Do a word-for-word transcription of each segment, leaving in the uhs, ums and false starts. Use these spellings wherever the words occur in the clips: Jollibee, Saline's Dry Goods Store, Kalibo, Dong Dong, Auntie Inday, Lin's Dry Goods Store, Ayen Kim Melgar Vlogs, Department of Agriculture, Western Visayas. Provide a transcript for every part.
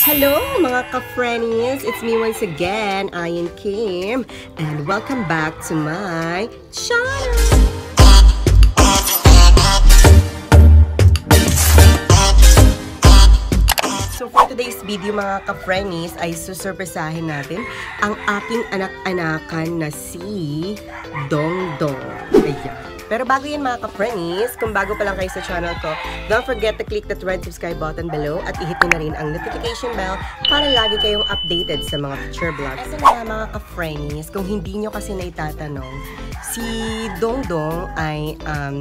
Hello mga ka-friendies! It's me once again, Ayen Kim, and welcome back to my channel! So for today's video mga ka-friendies ay susurpresahin natin ang aking anak-anakan na si Dong Dong. Ayan. Pero bago yan mga ka-friendies, kung bago pa lang kayo sa channel ko, don't forget to click that red subscribe button below at i-hit nyo na rin ang notification bell para lagi kayong updated sa mga future vlogs. Ito na mga ka-friendies, kung hindi nyo kasi naitatanong, si Dong Dong ay um,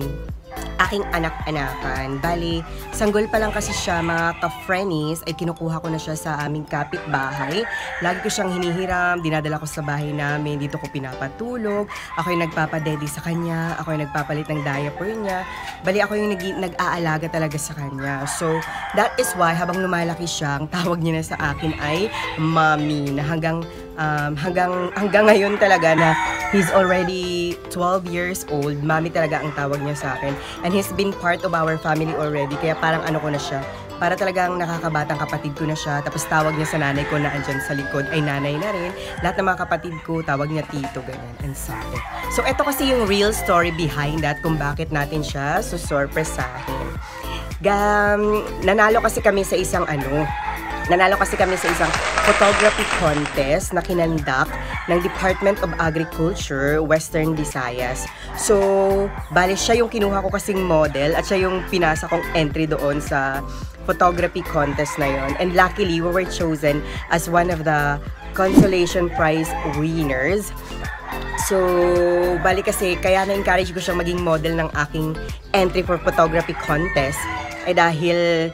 aking anak-anakan. Bali, sanggol pa lang kasi siya mga ka-friendies ay kinukuha ko na siya sa aming kapitbahay. Lagi ko siyang hinihiram, dinadala ko sa bahay namin, dito ko pinapatulog. Ako yung nagpapadedi sa kanya, ako yung nagpapalit ng diaper niya. Bali, ako yung nag-aalaga talaga sa kanya. So, that is why habang lumalaki siya, ang tawag niya na sa akin ay Mommy, na hanggang Um, hanggang, hanggang ngayon talaga na he's already twelve years old. Mommy talaga ang tawag niya sa akin. And he's been part of our family already. Kaya parang ano ko na siya. Para talagang nakakabatang kapatid ko na siya. Tapos tawag niya sa nanay ko na andyan sa likod ay nanay na rin. Lahat ng mga kapatid ko, tawag niya tito, ganyan. And so, so ito kasi yung real story behind that kung bakit natin siya susurpresahin. Gam, nanalo kasi kami sa isang ano. Nanalo kasi kami sa isang photography contest na kinandak ng Department of Agriculture, Western Visayas. So, bali siya yung kinuha ko kasing model at siya yung pinasa kong entry doon sa photography contest na yon. And luckily, we were chosen as one of the consolation prize winners. So, bali kasi kaya na-encourage ko siyang maging model ng aking entry for photography contest ay dahil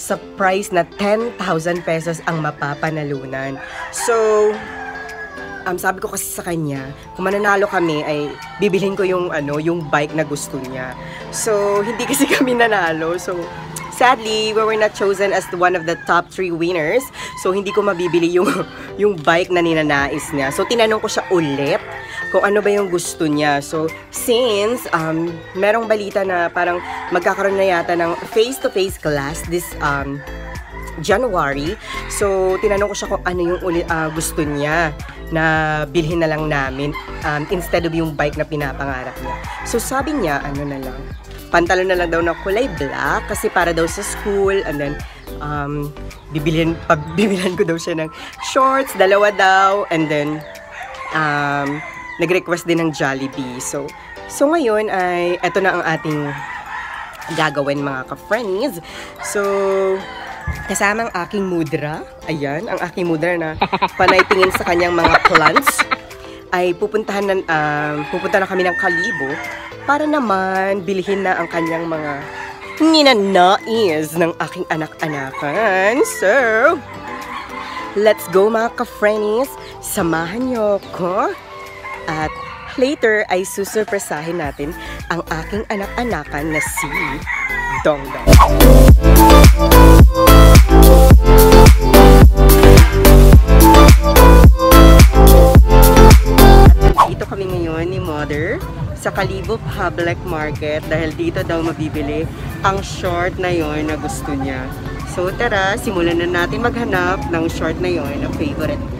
sa price na ten thousand pesos ang mapapanalunan. So, um, sabi ko kasi sa kanya, kung mananalo kami ay bibilhin ko yung ano, yung bike na gusto niya. So, hindi kasi kami nanalo. So, sadly, we were not chosen as one of the top three winners. So, hindi ko mabibili yung, yung bike na ninanais niya. So, tinanong ko siya ulit kung ano ba yung gusto niya. So, since um, merong balita na parang magkakaroon na yata ng face-to-face class this um, January. So, tinanong ko siya kung ano yung uli, uh, gusto niya na bilhin na lang namin um, instead of yung bike na pinapangarap niya. So, sabi niya, ano na lang, pantalon na lang daw na kulay black kasi para daw sa school, and then um, bibilhin, bibilhan ko daw siya ng shorts, dalawa daw, and then um, nag-request din ng Jollibee. So, so ngayon ay eto na ang ating gagawin mga ka-friendies. So, kasama ang aking mudra, ayan, ang aking mudra na panay tingin sa kanyang mga plants, ay pupuntahan na, um, pupunta na kami ng Kalibo para naman bilhin na ang kanyang mga ninanais ng aking anak-anakan. So, let's go mga ka-friendies. Samahan niyo ko. At later ay susurpresahin natin ang aking anak-anakan na si Dong Dong. Ito kami ngayon ni Mother sa Kalibo Public Market dahil dito daw mabibili ang short na yon na gusto niya. So tara, simulan na natin maghanap ng short na yon na favorite niya.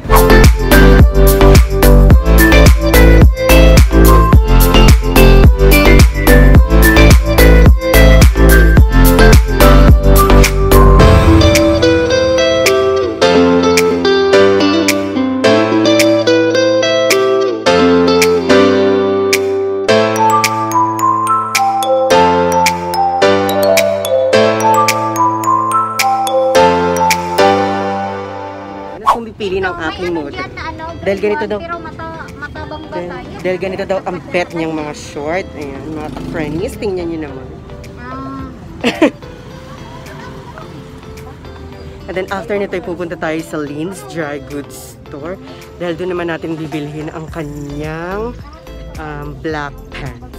Dahil ganito daw, dahil ganito daw ang bet niyang mga short. Ayan, mga ka-friendies, tingnan niyo naman. And then after nito ay pupunta tayo sa Lin's Dry Goods Store dahil doon naman natin bibilhin ang kanyang um, black pants.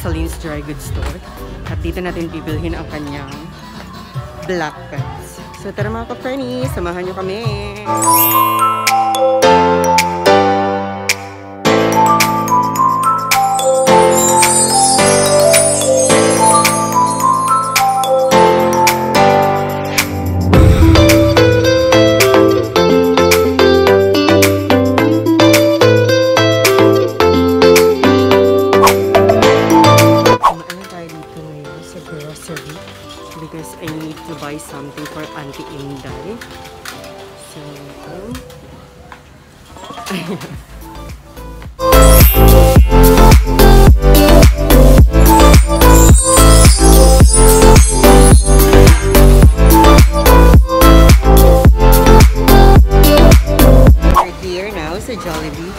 Saline's Dry Goods Store. At dito natin bibilhin ang kanyang black pants. So tara mga ka-friendies, samahan nyo kami! We're here now sa Jollibee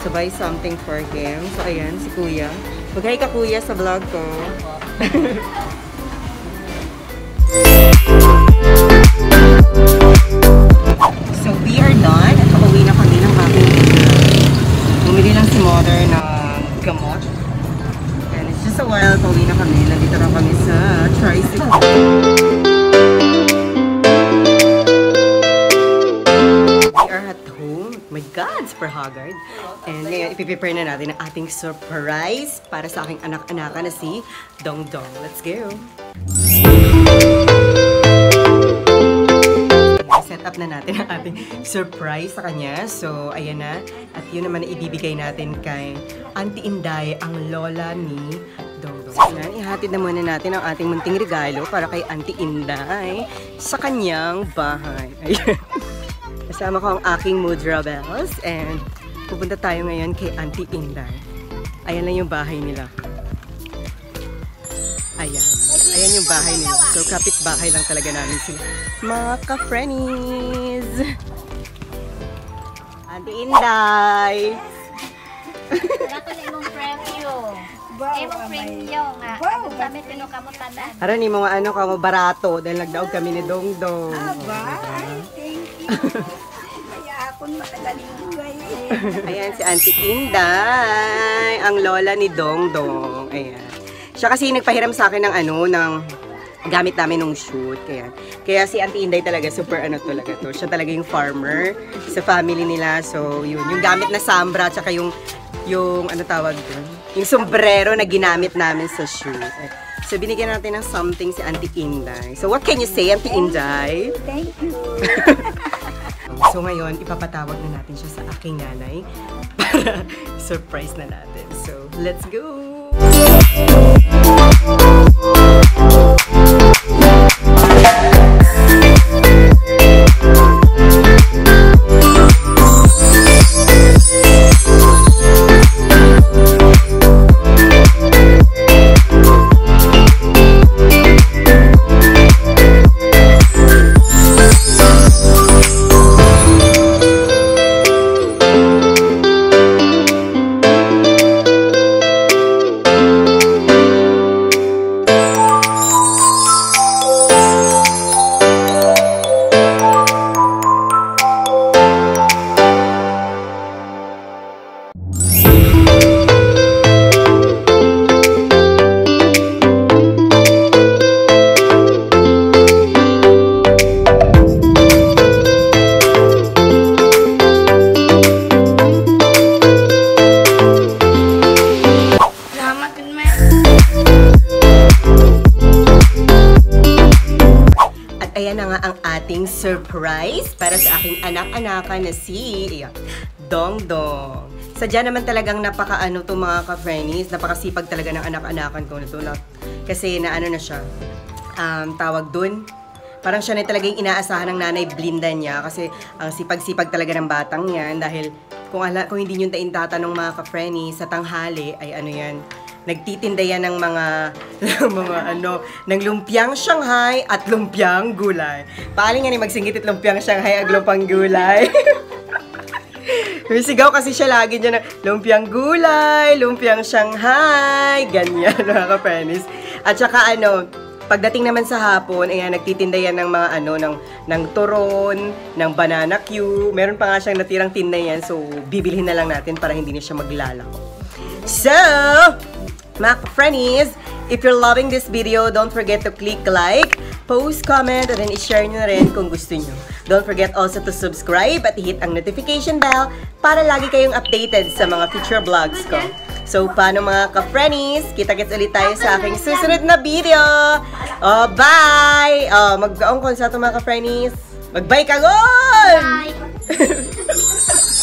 to buy something for him. So ayan, si Kuya. Maghay ka Kuya sa vlog ko. So we are done at pauwi na kami ng aking bumili lang si mother ng gamot and it's just a while pauwi na kami, nandito na kami sa tricycle. We are at home, my God, super haggard, and ngayon ipiprepare na natin ang ating surprise para sa aking anak-anaka na si Dong Dong. Let's go! Set up na natin ang ating surprise sa kanya. So, ayan na. At yun naman na ibibigay natin kay Auntie Inday, ang lola ni Dong Dong. So, yan, ihatid na muna natin ang ating munting regalo para kay Auntie Inday sa kanyang bahay. Ayan. Kasama ko ang aking mudra bells and pupunta tayo ngayon kay Auntie Inday. Ayan lang yung bahay nila. Ayan. Ayan yung bahay nila. So, kapit-bahay lang talaga namin sila. Mga ka-friendies! Auntie Inday! Nakuli mong preview. Emong preview nga. Kami pinukamot tanan. Aron, yung mga ano kamo barato dahil nagdaog kami ni Dong Dong. Aba, thank you. Kaya akong matalingay. Ayan si Auntie Inday. Ang lola ni Dong Dong. Ayan. Siya kasi nagpahiram sa akin ng ano, ng gamit namin nung shoot. Kaya, kaya si Auntie Inday talaga, super ano talaga to. Siya talaga yung farmer sa family nila. So, yun. Yung gamit na sambra, tsaka yung, yung ano tawag doon? Yung sombrero na ginamit namin sa shoot. So, binigyan natin ng something si Auntie Inday. So, what can you say, Auntie Inday? Thank you. So, ngayon, ipapatawag na natin siya sa aking nanay para surprise na natin. So, let's go! Surprise para sa aking anak-anaka na si yeah, Dong Dong. Sadya naman talagang napakaano to mga ka-friendies, napakasipag talaga ng anak-anakan ko na to. Kasi naano na siya, um, tawag dun, parang siya na talaga yung inaasahan ng nanay Blinda niya kasi ang sipag-sipag talaga ng batang yan dahil kung, ala, kung hindi nyo taintatanong mga ka-friendies, sa tanghali ay ano yan, nagtitinda yan ng mga, ng mga ano, ng lumpiang Shanghai at lumpiang gulay. Paaling nga ni magsingit at lumpiang Shanghai at lumpiang gulay. May sigaw kasi siya lagi dyan na lumpiang gulay, lumpiang Shanghai, ganyan mga ka-friendies. At saka ano, pagdating naman sa hapon, ayan, nagtitinda yan ng mga ano, ng, ng turon, ng banana queue. Meron pa nga siyang natirang tinda yan, so bibilhin na lang natin para hindi na siya maglalako. So, mga friendies, if you're loving this video, don't forget to click like, post, comment, and then i-share nyo na rin kung gusto nyo. Don't forget also to subscribe at hit ang notification bell para lagi kayong updated sa mga future vlogs ko. So, paano mga ka-friendies? Kita-kits ulit tayo sa aking susunod na video! Oh, bye! Oh, mag-aong konsato mga ka-friendies. Mag-bye ka gon! Bye!